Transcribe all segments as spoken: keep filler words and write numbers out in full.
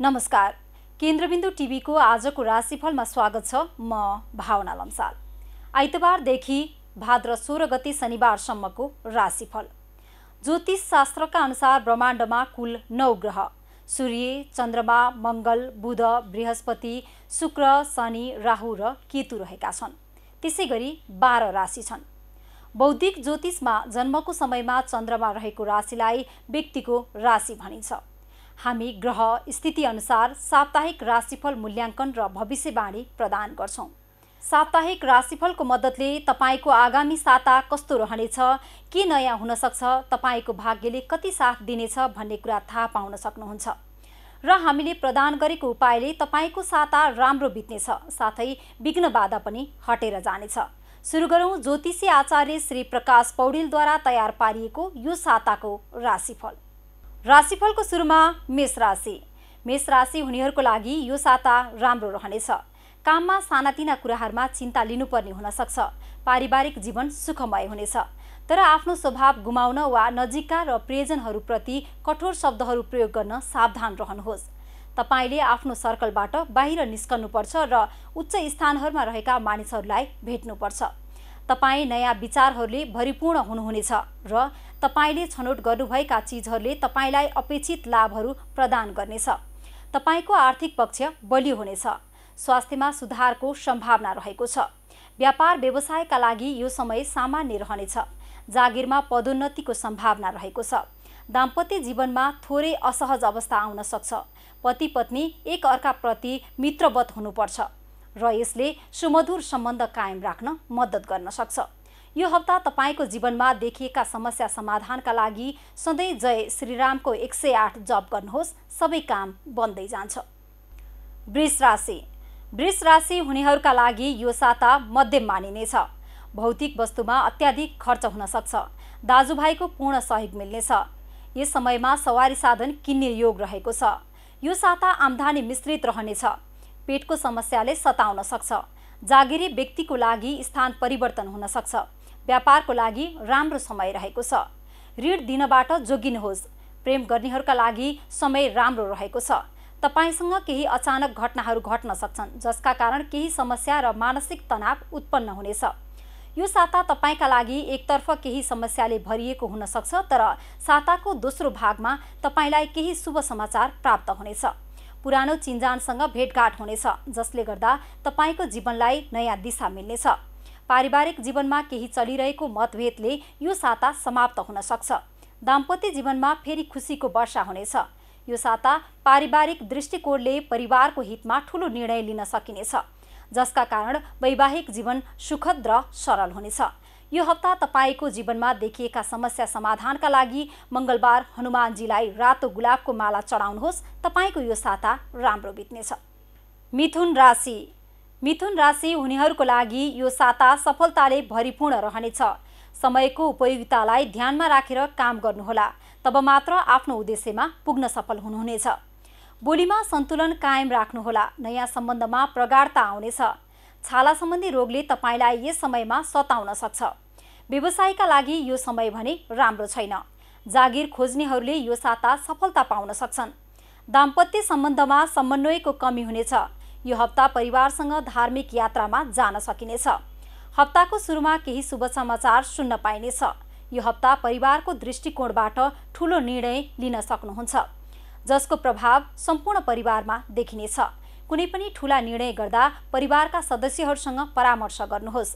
नमस्कार, केन्द्रबिन्दु टिभी को आजको राशिफलमा स्वागत छ। म भावना लम्साल। आइतबारदेखि भाद्र सोह्र गते शनिबारसम्मको राशिफल। ज्योतिष शास्त्रका अनुसार ब्रह्माण्डमा कुल नौ ग्रह सूर्य, चन्द्रमा, मंगल, बुध, बृहस्पति, शुक्र, शनि, राहु र केतु रहेका छन्। त्यसैगरी बाह्र राशि छन्। बौद्धिक ज्योतिषमा जन्मको समयमा चन्द्रमा रहेको राशिलाई व्यक्तिको राशि भनिन्छ। हामी ग्रह स्थिति अनुसार साप्ताहिक राशिफल मूल्यांकन र भविष्यवाणी प्रदान गर्छौं। साप्ताहिक राशिफलको मद्दतले तपाईको आगामी साता कस्तो रहनेछ, के नयाँ हुन सक्छ, तपाईको भाग्यले कति साथ दिनेछ भन्ने कुरा थाहा पाउन सक्नुहुन्छ र हामीले प्रदान गरेको उपायले तपाईको साता राम्रो बित्नेछ, साथै विघ्न बाधा पनि हटेर जानेछ। सुरु गरौँ ज्योतिषी आचार्य श्री प्रकाश पौडेलद्वारा तयार पारिएको यो साताको राशिफल। राशिफल को सुरुमा मेष राशि। मेष राशि हुनेहरुको लागि यो साता राम्रो रहनेछ। काममा सानातिना कुराहरुमा चिन्ता लिनुपर्ने हुन सक्छ। पारिवारिक जीवन सुखमय हुनेछ, तर आफ्नो स्वभाव गुमाउन वा नजिकका र प्रियजनहरुप्रति कठोर शब्दहरु प्रयोग गर्न सावधान रहनुहोस्। तपाईले आफ्नो सर्कलबाट बाहिर निस्कनुपर्छ र उच्च स्थानहरुमा रहेका मानिसहरुलाई भेट्नुपर्छ। तपाई नयाँ विचारहरुले भरिपूर्ण हुनुहुनेछ र तपाईले छनोट गर्नुभएका चीजहरुले तपाईलाई अपेक्षित लाभहरु प्रदान गर्नेछ। तपाईको आर्थिक पक्ष बलियो हुनेछ। स्वास्थ्यमा सुधारको सम्भावना रहेको छ। व्यापार व्यवसायका लागि यो समय सामान्य रहनेछ। जागिरमा पदोन्नतिको सम्भावना रहेको छ। दाम्पत्य जीवनमा थोरै असहज अवस्था आउन सक्छ। पति पत्नी एक अर्काप्रति मित्रवत हुनुपर्छ र यसले सुमधुर सम्बन्ध कायम राख्न मद्दत गर्न सक्छ। यो हप्ता तपाईको जीवनमा देखिएका समस्या समाधानका लागि सधैँ जय श्रीरामको एक सय आठ जप गर्नुहोस्। सबै काम बन्दै जान्छ। वृष राशि। वृष राशि हुनेहरूका लागि यो साता मध्यम मानिनेछ। भौतिक वस्तुमा अत्याधिक खर्च हुन सक्छ। दाजुभाइको पूर्ण सहयोग मिल्नेछ। यस समयमा सवारी साधन किन्ने योग रहेको छ। यो साता आम्दानी मिश्रित रहनेछ। पेटको समस्याले सताउन सक्छ। जागिरी व्यक्तिको लागि स्थान परिवर्तन हुन सक्छ। व्यापारको लागि राम्रो समय रहेको छ। ऋण दिनबाट जोगिनुहोस्। प्रेम गर्नेहरूका लागि समय राम्रो रहेको छ। तपाईसँग केही अचानक घटनाहरू घट्न सक्छन्, जसका कारण केही समस्या र मानसिक तनाव उत्पन्न हुनेछ। यो साता तपाईका लागि एकतर्फ केही समस्याले भरिएको हुन सक्छ, तर साताको दोस्रो भागमा तपाईलाई केही शुभ समाचार प्राप्त हुनेछ। पुरानो चिन्जानसँग भेटघाट हुनेछ, जसले गर्दा तपाईको जीवनलाई नयाँ दिशा मिल्नेछ। पारिवारिक जीवनमा केही चलिरहेको मतभेदले यो साता समाप्त हुन सक्छ। दाम्पत्य जीवनमा फेरि खुसीको वर्षा हुनेछ। यो साता पारिवारिक दृष्टिकोणले परिवारको हितमा ठूलो निर्णय लिन सकिनेछ, जसका कारण वैवाहिक जीवन सुखद र सरल हुनेछ। यो हप्ता तपाईको जीवनमा देखिएका समस्या समाधानका लागि मंगलबार हनुमानजीलाई रातो गुलाबको माला चढाउनुहोस्। तपाईको यो साता राम्रो बित्नेछ। मिथुन राशि। मिथुन राशि हुनेहरूको लागि यो साता सफलताले भरिपूर्ण रहनेछ। समयको उपयोगितालाई ध्यानमा राखेर काम गर्नुहोला, तब मात्र आफ्नो उद्देश्यमा पुग्न सफल हुनुहुनेछ। बोलीमा सन्तुलन कायम राख्नुहोला। नयाँ सम्बन्धमा प्रगाढता आउनेछ। छाला सम्बन्धी रोगले तपाईलाई यस समयमा सताउन सक्छ। व्यवसायका लागि यो समय भने राम्रो छैन। जागिर खोज्नेहरूले यो साता सफलता पाउन सक्छन्। दाम्पत्य सम्बन्धमा समन्वयको कमी हुनेछ। यो हप्ता परिवारसँग धार्मिक यात्रामा जान सकिनेछ। हप्ताको सुरुमा केही शुभ समाचार सुन्न पाइनेछ। यो हप्ता परिवारको दृष्टिकोणबाट ठूलो निर्णय लिन सक्नुहुन्छ, जसको प्रभाव सम्पूर्ण परिवारमा देखिनेछ। कुनै पनि ठूला निर्णय गर्दा परिवारका सदस्यहरूसँग परामर्श गर्नुहोस्,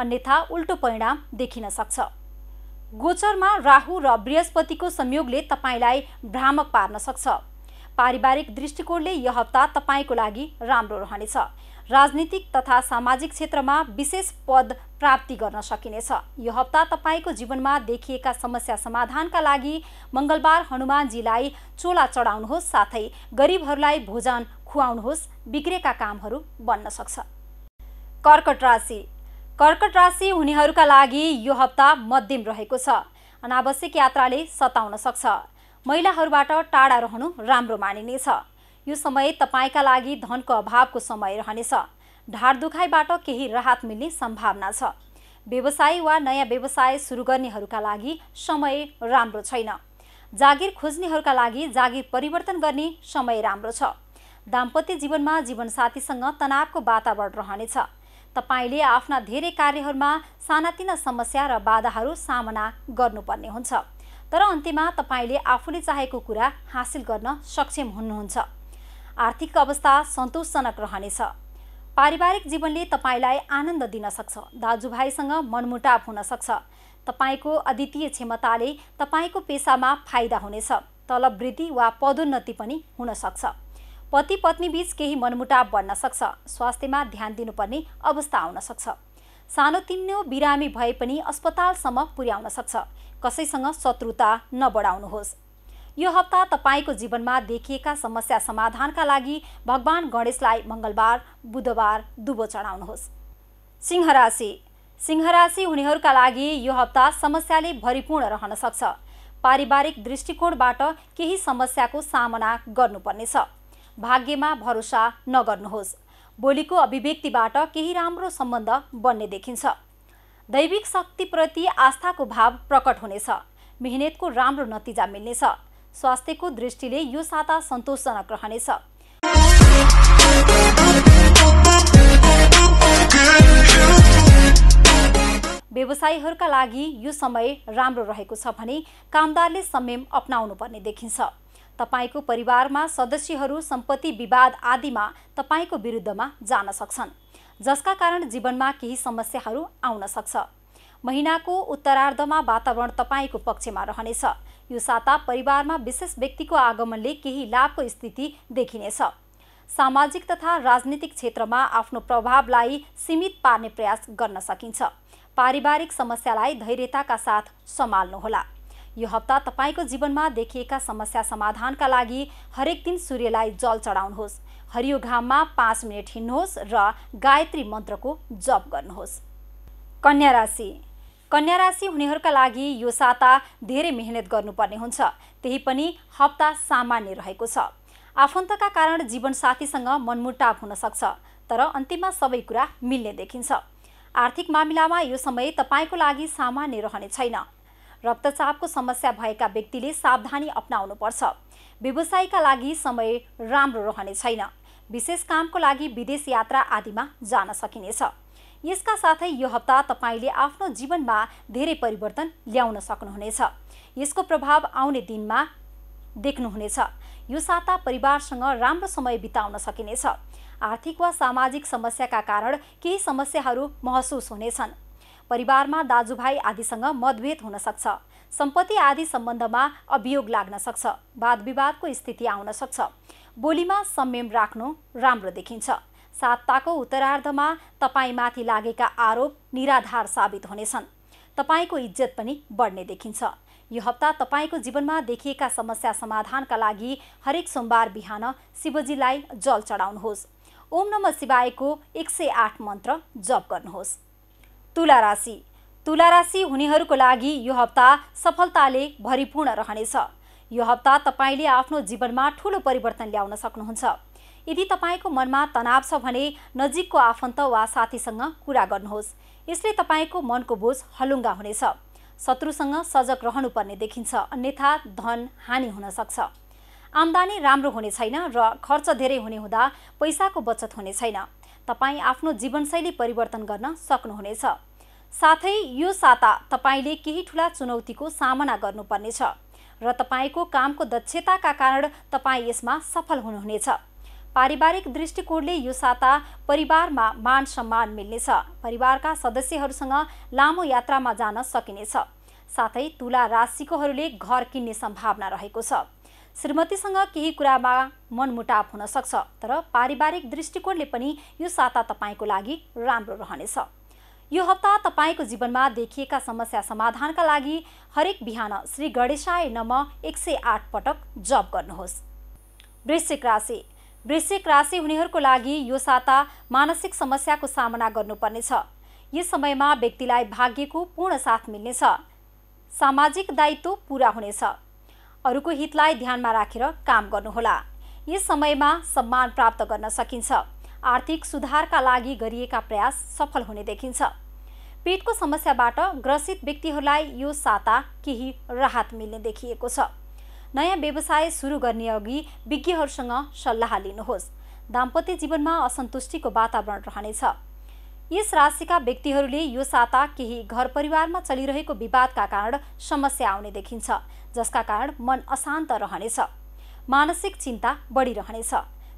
अन्यथा उल्टो परिणाम देखिन सक्छ। गोचरमा राहु र बृहस्पतिको संयोगले तपाईलाई भ्रामक पार्न सक्छ। पारिवारिक दृष्टिकोणले यो हप्ता तपाईको लागि राम्रो रहनेछ। राजनीतिक तथा सामाजिक क्षेत्रमा विशेष पद प्राप्ति गर्न सकिनेछ। यो हप्ता तपाईको जीवनमा देखिएका समस्या समाधानका लागि मंगलबार हनुमानजीलाई चोला चढाउनुहोस्, साथै गरिबहरूलाई भोजन खुवाउनुहोस्। बिग्रेका कामहरू बन्न सक्छ। कर्कट राशि। कर्कट राशि हुनेहरूका लागि यो हप्ता मध्यम रहेको छ। अनावश्यक यात्राले सताउन सक्छ। महिलाहरूबाट टाढा रहनु राम्रो मानिनेछ। यो समय तपाईका लागि धनको अभावको समय रहनेछ। ढाड दुखाइबाट केही राहत मिल्ने सम्भावना छ। व्यवसाय वा नयाँ व्यवसाय सुरु गर्नेहरूका लागि समय राम्रो छैन। जागिर खोज्नेहरूका लागि जागिर परिवर्तन गर्ने समय राम्रो छ। दाम्पत्य जीवनमा जीवनसाथीसँग तनावको वातावरण रहनेछ। तपाईले आफ्ना धेरै कार्यहरूमा सानातिना समस्या र बाधाहरू सामना गर्नुपर्ने हुन्छ, तर अन्त्यमा तपाईले आफूले चाहेको कुरा हासिल गर्न सक्षम हुनुहुन्छ। आर्थिक अवस्था सन्तोषजनक रहनेछ। पारिवारिक जीवनले तपाईलाई आनन्द दिन सक्छ। दाजुभाइसँग मनमुटाव हुन सक्छ। तपाईको अद्वितीय क्षमताले तपाईको पेशामा फाइदा हुनेछ। तलब वृद्धि वा पदोन्नति पनि हुन सक्छ। पति पत्नी बीच केही मनमुटाव बन्न सक्छ। स्वास्थ्यमा ध्यान दिनुपर्ने अवस्था आउन सक्छ। सानोतिनो बिरामी भए पनि अस्पतालसम्म पुर्याउन सक्छ। कसैसँग शत्रुता नबढाउनुहोस्। यो हप्ता तपाईको जीवनमा देखिएका समस्या समाधानका लागि भगवान गणेशलाई मंगलबार बुधबार दुबो चढाउनुहोस्। सिंह राशि। सिंह राशि हुनेहरूका लागि यो हप्ता समस्याले भरिपूर्ण रहन सक्छ। पारिवारिक दृष्टिकोणबाट केही समस्याको सामना गर्नुपर्नेछ। भाग्यमा भरोसा नगर्नुहोस्। बोलीको अभिव्यक्तिबाट केही राम्रो सम्बन्ध बन्ने देखिन्छ। दैविक शक्तिप्रति आस्थाको भाव प्रकट हुनेछ। मेहनतको राम्रो नतिजा मिल्नेछ। स्वास्थ्यको दृष्टिले यो साता सन्तोषजनक रहनेछ। व्यवसायीहरूका लागि यो समय राम्रो रहेको छ भने कामदारले संयम अपनाउनु पर्ने देखिन्छ। तपाईको परिवारमा सदस्यहरू सम्पत्ति विवाद आदिमा तपाईको विरुद्धमा जान सक्छन्, जसका कारण जीवनमा केही समस्याहरू आउन सक्छ। महिनाको उत्तरार्धमा वातावरण तपाईको पक्षमा रहनेछ। यो साता परिवारमा विशेष व्यक्तिको आगमनले केही लाभको स्थिति देखिनेछ। सामाजिक तथा राजनीतिक क्षेत्रमा आफ्नो प्रभावलाई सीमित पार्ने प्रयास गर्न सकिन्छ। पारिवारिक समस्यालाई धैर्यताका साथ सम्हाल्नुहोला। यो हप्ता तपाईको जीवनमा देखिएका समस्या समाधानका लागि हरेक दिन सूर्यलाई जल चढाउनुहोस्। हरियो घाममा पाँच मिनट हिँड्नुहोस् र गायत्री मन्त्रको जप गर्नुहोस्। कन्या राशि। कन्या राशि हुनेहरूका लागि यो साता धेरै मेहनत गर्नुपर्ने हुन्छ। त्यही पनि हप्ता सामान्य रहेको छ। आफन्तका कारण जीवनसाथीसँग मनमुटाव हुन सक्छ, तर अन्तिममा सबै कुरा मिल्ने देखिन्छ। आर्थिक मामिलामा यो समय तपाईको लागि सामान्य रहने छैन। रक्तचापको समस्या भएका व्यक्तिले सावधानी अपनाउनुपर्छ। व्यवसायका लागि समय राम्रो रहने छैन। विशेष कामको लागि विदेश यात्रा आदिमा जान सकिनेछ। यसका साथै यो हप्ता तपाईले आफ्नो जीवनमा धेरै परिवर्तन ल्याउन सक्नुहुनेछ। यसको प्रभाव आउने दिनमा देख्नुहुनेछ। यो साता परिवारसँग राम्रो समय बिताउन सकिनेछ। आर्थिक वा सामाजिक समस्याका कारण केही समस्याहरू महसुस हुनेछन्। परिवारमा दाजुभाइ आदिसँग मतभेद हुन सक्छ। सम्पत्ति आदि सम्बन्धमा अभियोग लाग्न सक्छ। वादविवादको स्थिति आउन सक्छ। बोलीमा संयम राख्नु राम्रो देखिन्छ। साताको उत्तरार्धमा तपाईमाथि लागेका आरोप निराधार साबित हुनेछन्। तपाईको इज्जत पनि बढ्ने देखिन्छ। यो हप्ता तपाईको जीवनमा देखिएका समस्या समाधानका लागि हरेक सोमबार बिहान शिवजीलाई जल चढाउनुहोस्। ओम नमः शिवायको एक सय आठ मन्त्र जप गर्नुहोस्। तुला राशि। तुला राशि हुनेहरूको लागि यो हप्ता सफलताले भरिपूर्ण रहनेछ। यो हप्ता तपाईले आफ्नो जीवनमा ठूलो परिवर्तन ल्याउन सक्नुहुन्छ। यदि तपाईको मनमा तनाव छ भने नजिकको आफन्त वा साथीसँग कुरा गर्नुहोस्। यसले तपाईको मनको बोझ हलुङ्गा हुनेछ। शत्रुसँग सजग रहनुपर्ने देखिन्छ, अन्यथा धन हानि हुन सक्छ। आम्दानी राम्रो हुने छैन र खर्च धेरै हुने हुँदा पैसाको बचत हुने छैन। तपाईँ आफ्नो जीवनशैली परिवर्तन गर्न सक्नुहुनेछ। साथै यो साता तपाईले केही ठूला चुनौतीको सामना गर्नुपर्नेछ र तपाईको कामको दक्षताका कारण तपाईँ यसमा सफल हुनुहुनेछ। पारिवारिक दृष्टिकोणले यो साता परिवारमा मान सम्मान मिल्नेछ। परिवारका सदस्यहरूसँग लामो यात्रामा जान सकिनेछ। साथै तुला राशिकोहरूले घर किन्ने सम्भावना रहेको छ। श्रीमतीसँग केही कुरामा मनमुटाव हुन सक्छ, तर पारिवारिक दृष्टिकोणले पनि यो साता तपाईको लागि राम्रो रहनेछ। यो हप्ता तपाईको जीवनमा देखिएका समस्या समाधानका लागि हरेक बिहान श्री गणेशाय नमः एक सय आठ पटक जप गर्नुहोस्। वृश्चिक राशि। वृश्चिक राशि हुनेहरूको लागि यो साता मानसिक समस्याको सामना गर्नुपर्नेछ। यस समयमा व्यक्तिलाई भाग्यको पूर्ण साथ मिल्नेछ। सामाजिक दायित्व पूरा हुनेछ। अरूको हितलाई ध्यानमा राखेर काम गर्नुहोला। यस समयमा सम्मान प्राप्त गर्न सकिन्छ। आर्थिक सुधारका लागि गरिएका प्रयास सफल हुने देखिन्छ। पेटको समस्याबाट ग्रसित व्यक्तिहरूलाई यो साता केही राहत मिल्ने देखिएको छ। नयाँ व्यवसाय सुरु गर्ने अघि विज्ञहरूसँग सल्लाह लिनुहोस्। दाम्पत्य जीवनमा असन्तुष्टिको वातावरण रहनेछ। यस राशिका व्यक्तिहरूले यो साता केही घर परिवारमा चलिरहेको विवादका कारण समस्या आउने देखिन्छ, जसका कारण मन अशान्त रहनेछ, मानसिक चिन्ता बढी रहनेछ।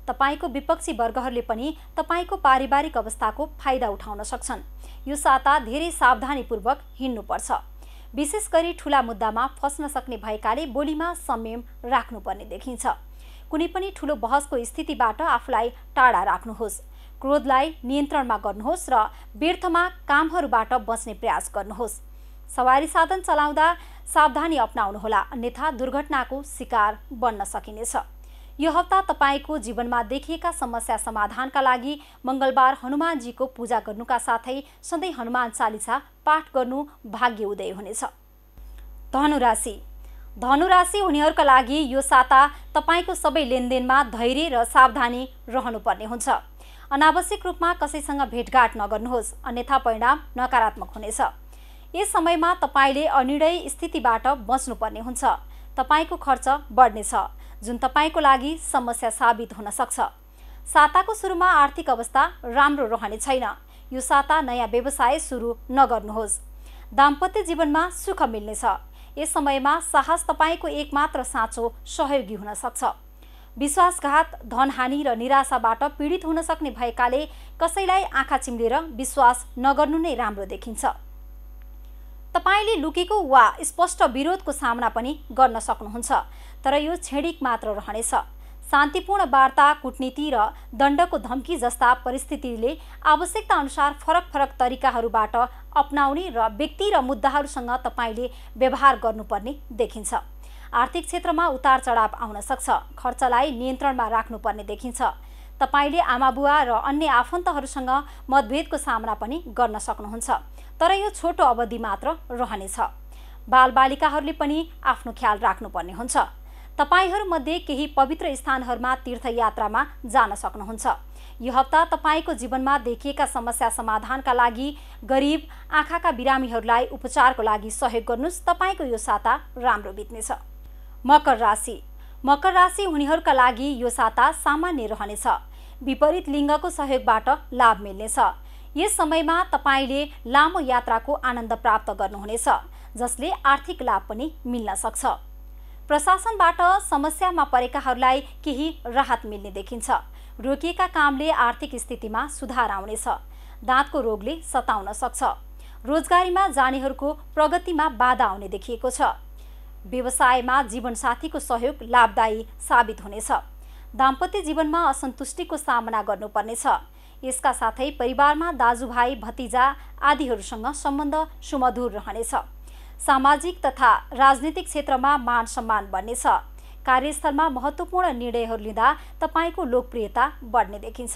तपाईको विपक्षी वर्गहरूले पनि तपाईको पारिवारिक अवस्थाको फाइदा उठाउन सक्छन्। यो साता धेरै सावधानीपूर्वक हिँड्नुपर्छ। विशेष गरी ठूला मुद्दामा फस्न सक्ने भएकाले बोलीमा संयम राख्नुपर्ने देखिन्छ। कुनै पनि ठूलो बहसको स्थितिबाट आफूलाई टाढा राख्नुहोस्। क्रोधलाई नियन्त्रणमा गर्नुहोस् र व्यर्थमा कामहरूबाट बच्ने प्रयास गर्नुहोस्। सवारी साधन चलाउँदा सावधानी अपनाउनुहोला, अन्यथा दुर्घटनाको शिकार बन्न सकिनेछ। यो हप्ता तपाईको जीवनमा देखिएका समस्या समाधानका लागि मंगलबार हनुमानजीको पूजा गर्नुका साथै सधैँ हनुमान चालीसा पाठ गर्नु भाग्य उदय हुनेछ। धनुराशि धनुराशि हुनेहरूका लागि यो साता तपाईको सबै लेनदेनमा धैर्य र सावधानी रहनुपर्ने हुन्छ। अनावश्यक रूपमा कसैसँग भेटघाट नगर्नुहोस्, अन्यथा परिणाम नकारात्मक हुनेछ। यस समयमा तपाईले अनिर्णय स्थितिबाट बच्नुपर्ने हुन्छ। तपाईको खर्च बढ्नेछ, जुन तपाईको लागि समस्या साबित हुन सक्छ। साताको सुरुमा आर्थिक अवस्था राम्रो रहने छैन। यो साता नयाँ व्यवसाय सुरु नगर्नुहोस्। दाम्पत्य जीवनमा सुख मिल्नेछ। यस समयमा साहस तपाईको एकमात्र साँचो सहयोगी हुन सक्छ। विश्वासघात, धनहानि र निराशाबाट पीडित हुन सक्ने भएकाले कसैलाई आँखा चिम्लेर विश्वास नगर्नु नै राम्रो देखिन्छ। तपाईले लुकेको वा स्पष्ट विरोधको सामना पनि गर्न सक्नुहुन्छ, तर यो छेडिक मात्र रहनेछ। शान्तिपूर्ण वार्ता, कूटनीति र दण्डको धम्की जस्ता परिस्थितिले आवश्यकता अनुसार फरक फरक तरिकाहरूबाट अपनाउने र व्यक्ति र मुद्दाहरूसँग तपाईले व्यवहार गर्नुपर्ने देखिन्छ। आर्थिक क्षेत्रमा उतार चढाव आउन सक्छ। खर्चलाई नियन्त्रणमा राख्नुपर्ने देखिन्छ। तपाईले आमाबुवा र अन्य आफन्तहरूसँग मतभेदको सामना पनि गर्न सक्नुहुन्छ, तर यो छोटो अवधि मात्र रहनेछ। बालबालिकाहरूले पनि आफ्नो ख्याल राख्नुपर्ने हुन्छ। तपाईहरूमध्ये केही पवित्र स्थानहरूमा तीर्थयात्रामा जान सक्नुहुन्छ। यो हप्ता तपाईको जीवनमा देखिएका समस्या समाधानका लागि गरिब, आँखाका बिरामीहरूलाई उपचारको लागि सहयोग गर्नुहोस्। तपाईको यो साता राम्रो बित्नेछ। मकर राशि मकर राशि हुनेहरूका लागि यो साता सामान्य रहनेछ। विपरीत लिङ्गको सहयोगबाट लाभ मिल्नेछ। यस समयमा तपाईले लामो यात्राको आनन्द प्राप्त गर्नुहुनेछ, जसले आर्थिक लाभ पनि मिल्न सक्छ। प्रशासनबाट समस्यामा परेकाहरूलाई केही राहत मिल्ने देखिन्छ। रोकिएका कामले आर्थिक स्थितिमा सुधार आउनेछ। दाँतको रोगले सताउन सक्छ। रोजगारीमा जानेहरूको प्रगतिमा बाधा आउने देखिएको छ। व्यवसायमा जीवनसाथीको सहयोग लाभदायी साबित हुनेछ। दाम्पत्य जीवनमा असन्तुष्टिको सामना गर्नुपर्नेछ। यसका साथै परिवारमा दाजुभाइ, भतिजा आदिहरूसँग सम्बन्ध सुमधुर रहनेछ। सामाजिक तथा राजनीतिक क्षेत्रमा मान सम्मान बढ्नेछ। कार्यस्थलमा महत्त्वपूर्ण निर्णयहरू लिँदा तपाईको लोकप्रियता बढ्ने देखिन्छ।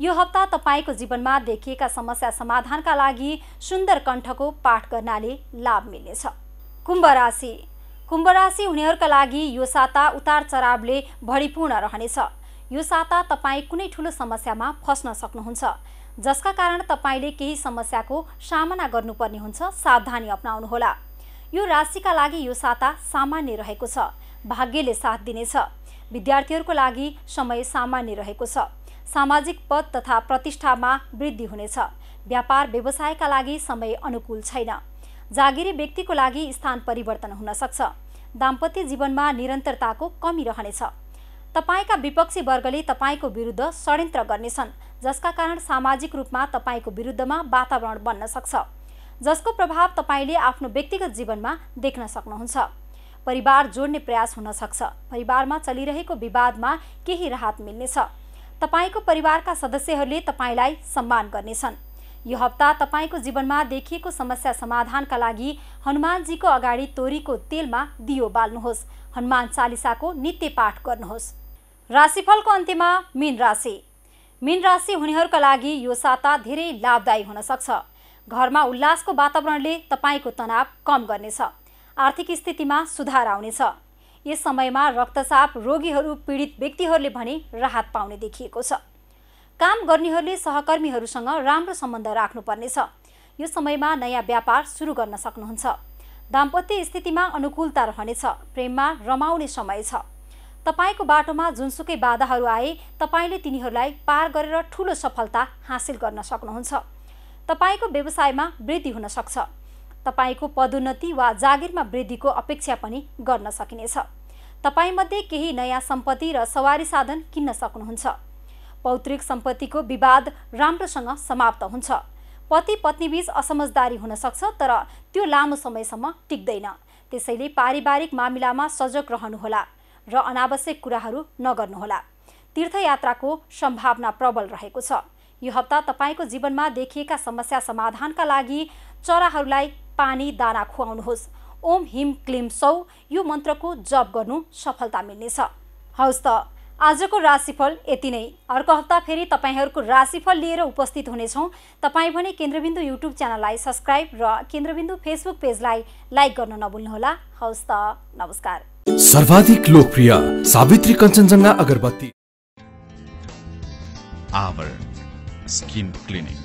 यो हप्ता तपाईको जीवनमा देखिएका समस्या समाधानका लागि सुन्दर कण्ठको पाठ गर्नाले लाभ मिल्नेछ। कुम्भ राशि कुम्भ राशि हुनेहरूका लागि यो साता उतार चढावले भरिपूर्ण रहनेछ। यो साता तपाईं कुनै ठूलो समस्यामा फस्न सक्नुहुन्छ, जसका कारण तपाईले केही समस्याको सामना गर्नुपर्ने हुन्छ। सावधानी अपनाउनुहोला। यो राशिका लागि यो साता सामान्य रहेको छ। भाग्यले साथ दिनेछ। विद्यार्थीहरूको लागि समय सामान्य रहेको छ। सामाजिक पद तथा प्रतिष्ठामा वृद्धि हुनेछ। व्यापार व्यवसायका लागि समय अनुकूल छैन। जागिरी व्यक्तिको लागि स्थान परिवर्तन हुन सक्छ। दाम्पत्य जीवनमा निरन्तरताको कमी रहनेछ। तपाईका विपक्षी वर्गले तपाईको विरुद्ध षड्यन्त्र गर्नेछन्, जसका कारण सामाजिक रूपमा तपाईको विरुद्धमा वातावरण बन्न सक्छ, जसको प्रभाव तपाईले आफ्नो व्यक्तिगत जीवनमा देख्न सक्नुहुन्छ। परिवार जोड्ने प्रयास हुन सक्छ। परिवारमा चलिरहेको विवादमा केही राहत मिल्नेछ। तपाईको परिवारका सदस्यहरूले तपाईलाई सम्मान गर्नेछन्। यो हप्ता तपाईको जीवनमा देखिएको समस्या समाधानका लागि हनुमानजीको अगाडि तोरीको तेलमा दियो बाल्नुहोस्। हनुमान चालिसाको नित्य पाठ गर्नुहोस्। राशिफलको अन्त्यमा मीन राशि मीन राशि हुनेहरूका लागि यो साता धेरै लाभदायी हुन सक्छ। घरमा उल्लासको वातावरणले तपाईको तनाव कम गर्नेछ। आर्थिक स्थितिमा सुधार आउनेछ। यस समयमा रक्तचाप रोगीहरू, पीडित व्यक्तिहरूले भने राहत पाउने देखिएको छ। काम गर्नेहरूले सहकर्मीहरूसँग राम्रो सम्बन्ध राख्नुपर्नेछ। यो समयमा नयाँ व्यापार सुरु गर्न सक्नुहुन्छ। दाम्पत्य स्थितिमा अनुकूलता रहनेछ। प्रेममा रमाउने समय छ। तपाईको बाटोमा जुनसुकै बाधाहरू आए तपाईले तिनीहरूलाई पार गरेर ठूलो सफलता हासिल गर्न सक्नुहुन्छ। तपाईको व्यवसायमा वृद्धि हुन सक्छ। तपाईको पदोन्नति वा जागिरमा वृद्धिको अपेक्षा पनि गर्न सकिनेछ। तपाईमध्ये केही नयाँ सम्पत्ति र सवारी साधन किन्न सक्नुहुन्छ। पौत्रिक सम्पत्तिको विवाद राम्रोसँग समाप्त हुन्छ। पति पत्नीबीच असमझदारी हुन सक्छ, तर त्यो लामो समयसम्म टिक्दैन। त्यसैले पारिवारिक मामिलामा सजग रहनुहोला र अनावश्यक कुराहरू नगर्नुहोला। तीर्थयात्राको सम्भावना प्रबल रहेको छ। यो हप्ता तपाईको जीवनमा देखिएका समस्या समाधानका लागि चराहरूलाई पानी दाना खुवाउनुहोस्। ओम हिम क्लीम सौ यो मन्त्रको जप गर्नु सफलता मिल्नेछ। हवस् त आजको राशिफल यति नै। अर्को हप्ता फेरि तपाईहरुको राशिफल लिएर उपस्थित हुनेछौं। तपाई भने केन्द्रबिन्दु युट्युब च्यानललाई सब्स्क्राइब र केन्द्रबिन्दु फेसबुक पेजलाई लाइक गर्न नभुल्नुहोला। हवस् त नमस्कार। सर्वाधिक लोकप्रिय सावित्री कञ्चनजङ्घा अगरबत्ती आवर स्किन क्लिनिक।